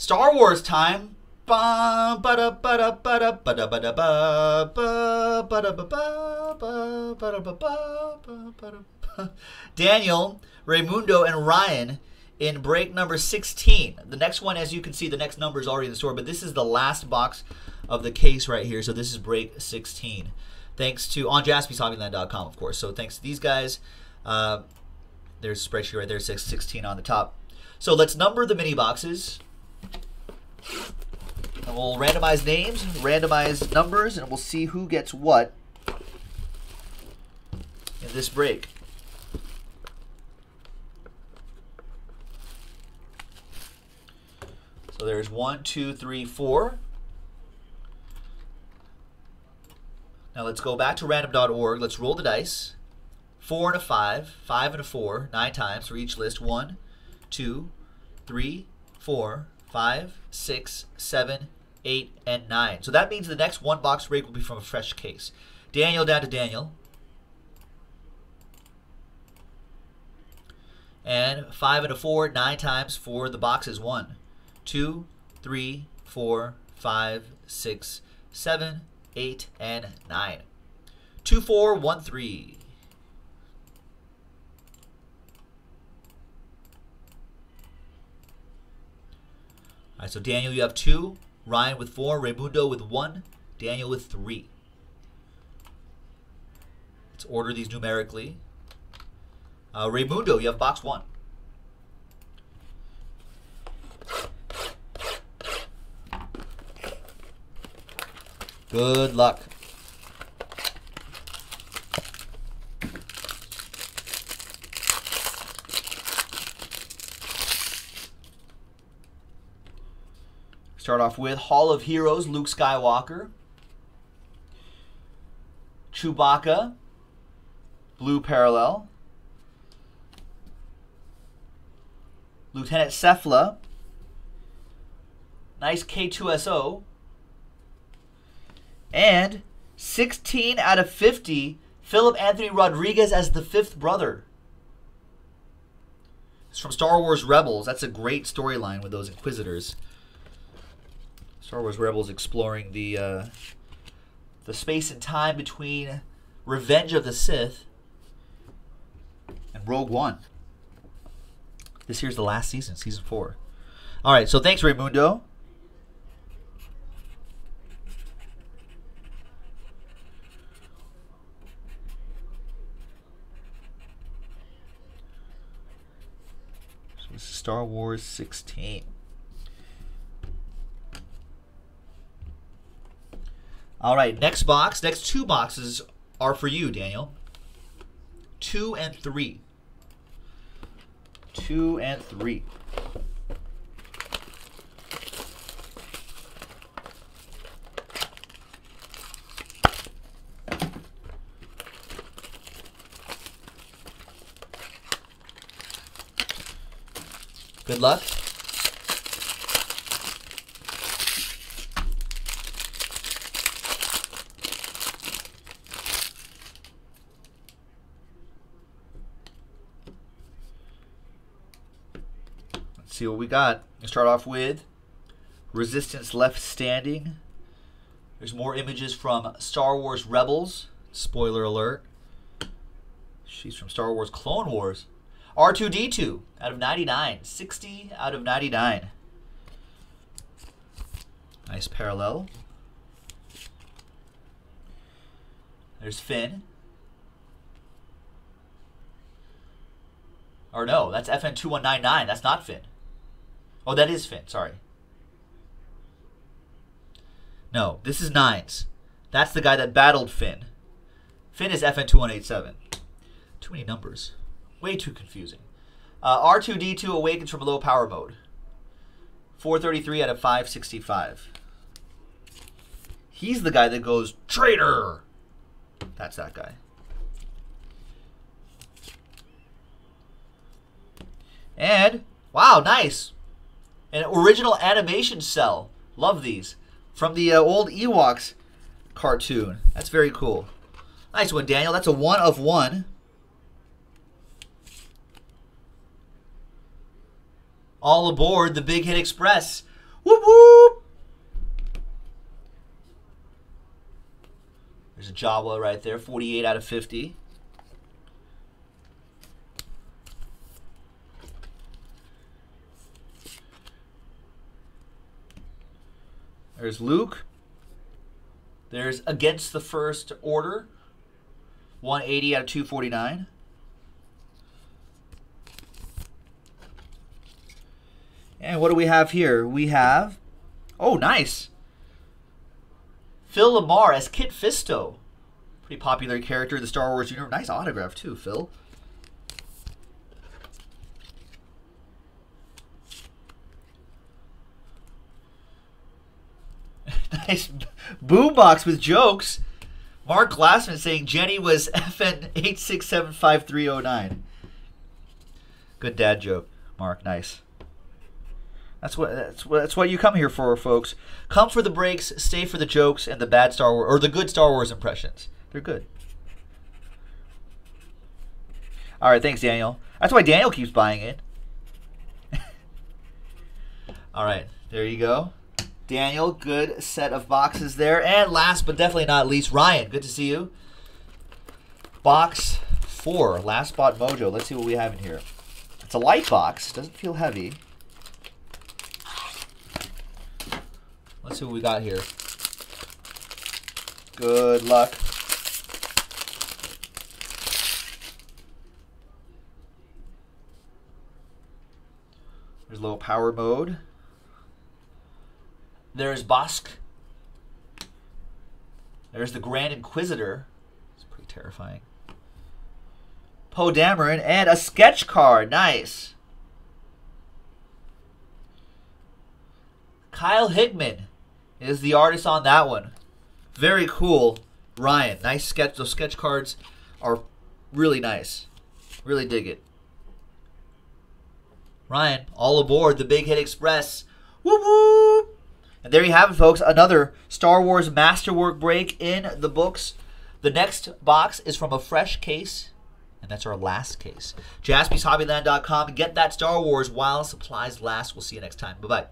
Star Wars time. Daniel, Raimundo, and Ryan in break number 16. The next one, as you can see, the next number is already in the store, but this is the last box of the case right here. So this is break 16. Thanks to on jaspyshobbyland.com, of course. So thanks to these guys. There's a spreadsheet right there, 616 on the top. So let's number the mini boxes. And we'll randomize names, randomize numbers, and we'll see who gets what in this break. So there's 1, 2, 3, 4. Now let's go back to random.org. Let's roll the dice. 4 and a 5, 5 and a 4, 9 times for each list. 1, 2, 3, 4, 5, 6, 7, 8, and 9. So that means the next one box break will be from a fresh case. Daniel down to Daniel. And 5 and a 4, 9 times for the boxes. 1, 2, 3, 4, 5, 6, 7, 8, and 9. 2, 4, 1, 3. All right, so Daniel, you have 2, Ryan with 4, Raimundo with 1, Daniel with 3. Let's order these numerically. Raimundo, you have box 1. Good luck. Start off with Hall of Heroes, Luke Skywalker, Chewbacca, Blue Parallel, Lieutenant Cephla, nice K-2SO, and 16 out of 50, Philip Anthony Rodriguez as the 5th brother. It's from Star Wars Rebels. That's a great storyline with those Inquisitors. Star Wars Rebels exploring the space and time between Revenge of the Sith and Rogue One. This here's the last season, season 4. All right, so thanks, Raimundo. So this is Star Wars 16. All right, next box, next 2 boxes are for you, Daniel. 2 and 3. 2 and 3. Good luck. See what we got. We start off with Resistance Left Standing. There's more images from Star Wars Rebels. Spoiler alert. She's from Star Wars Clone Wars. R2D2 out of 99. 60 out of 99. Nice parallel. There's Finn. Or no, that's FN2199. That's not Finn. Oh, that is Finn. Sorry. No, this is Nines. That's the guy that battled Finn. Finn is FN2187. Too many numbers. Way too confusing. R2D2 awakens from low power mode. 433 out of 565. He's the guy that goes, traitor! That's that guy. And, wow, nice. An original animation cell. Love these. From the old Ewoks cartoon. That's very cool. Nice one, Daniel. That's a 1 of 1. All aboard the Big Hit Express. Whoop whoop! There's a Jawa right there, 48 out of 50. There's Luke. There's Against the First Order, 180 out of 249. And what do we have here? We have, oh, nice. Phil LaMarr as Kit Fisto. Pretty popular character in the Star Wars universe. Nice autograph too, Phil. Nice boom box with jokes. Mark Glassman saying Jenny was FN8675309. Good dad joke, Mark. Nice. That's what you come here for, folks. Come for the breaks, stay for the jokes and the bad Star Wars or the good Star Wars impressions. They're good. All right, thanks, Daniel. That's why Daniel keeps buying it. All right, there you go. Daniel, good set of boxes there. And last but definitely not least, Ryan, good to see you. Box 4, Last Spot Mojo. Let's see what we have in here. It's a light box. Doesn't feel heavy. Let's see what we got here. Good luck. There's a little power mode. There's Bosk. There's the Grand Inquisitor. It's pretty terrifying. Poe Dameron and a sketch card. Nice. Kyle Higman is the artist on that one. Very cool, Ryan. Nice sketch. Those sketch cards are really nice. Really dig it. Ryan, all aboard the Big Hit Express. Whoop whoop. And there you have it, folks. Another Star Wars Masterwork break in the books. The next box is from a fresh case, and that's our last case. JaspysHobbyland.com. Get that Star Wars while supplies last. We'll see you next time. Bye-bye.